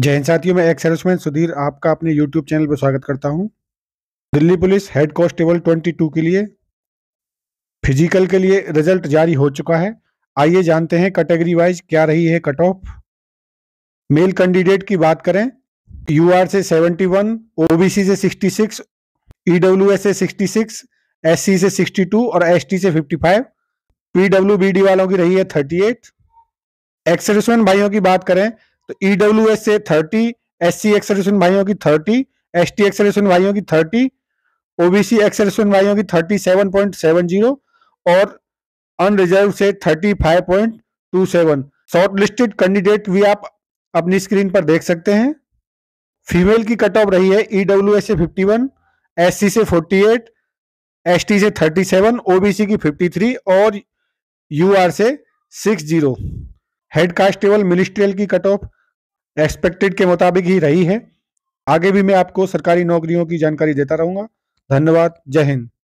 जय हिंद साथियों, मैं एक्स सर्विसमैन सुधीर आपका अपने यूट्यूब चैनल पर स्वागत करता हूं। दिल्ली पुलिस हेड कांस्टेबल 22 के लिए फिजिकल के लिए रिजल्ट जारी हो चुका है। आइए जानते हैं कैटेगरी वाइज क्या रही है कट ऑफ। मेल कैंडिडेट की बात करें, यूआर से 71, ओबीसी से 66, ईडब्ल्यूएस से 66, एससी से 62 और एसटी से 55। पीडब्ल्यूबीडी वालों की रही है 38। एक्स सर्विसमैन भाइयों की बात करें तो ईडब्ल्यूएस से 30, एससी एक्स सर्विसमैन भाइयों की 30, एसटी एक्स सर्विसमैन भाइयों की 30, ओबीसी एक्स सर्विसमैन भाइयों की 37.70 और अनरिजर्व से 35.27। शॉर्ट लिस्टेड कैंडिडेट भी आप अपनी स्क्रीन पर देख सकते हैं। फीमेल की कट ऑफ रही है ईडब्ल्यूएस से 51, एससी से 48, एसटी से 37, ओबीसी की 53 और यूआर से 60। हेड कांस्टेबल मिनिस्ट्रियल की कट ऑफ एक्सपेक्टेड के मुताबिक ही रही है। आगे भी मैं आपको सरकारी नौकरियों की जानकारी देता रहूंगा। धन्यवाद, जय हिंद।